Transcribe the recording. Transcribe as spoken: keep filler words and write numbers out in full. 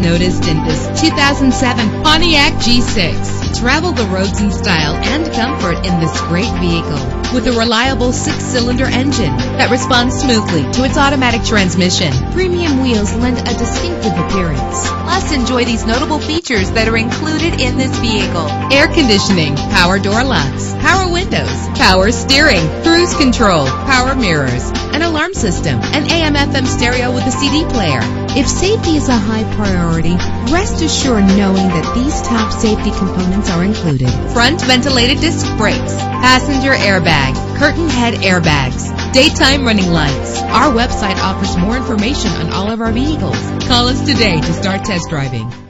noticed in this two thousand seven Pontiac G six. Travel the roads in style and comfort in this great vehicle with a reliable six-cylinder engine that responds smoothly to its automatic transmission. Premium wheels lend a distinctive appearance. Plus, enjoy these notable features that are included in this vehicle: air conditioning, power door locks, power windows, power steering, cruise control, power mirrors, an alarm system, an A M F M stereo with a C D player. If safety is a high priority, rest assured knowing that these top safety components are included: front ventilated disc brakes, passenger airbag, curtain head airbags, daytime running lights. Our website offers more information on all of our vehicles. Call us today to start test driving.